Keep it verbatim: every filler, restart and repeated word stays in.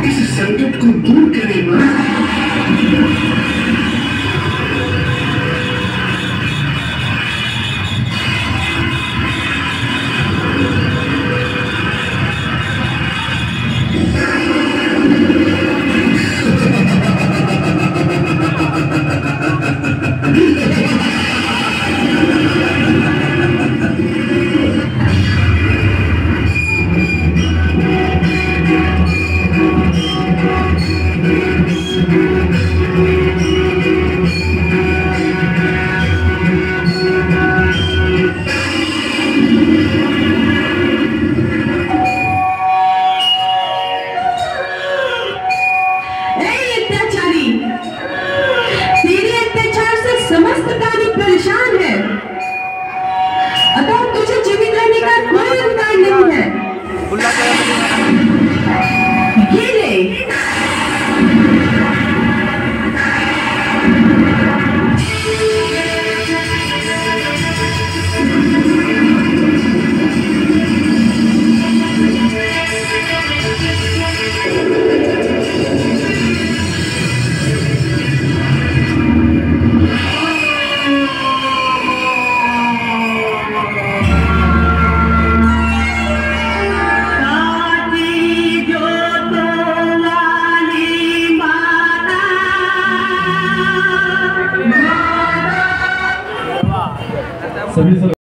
इस संकट को दूर करें मां।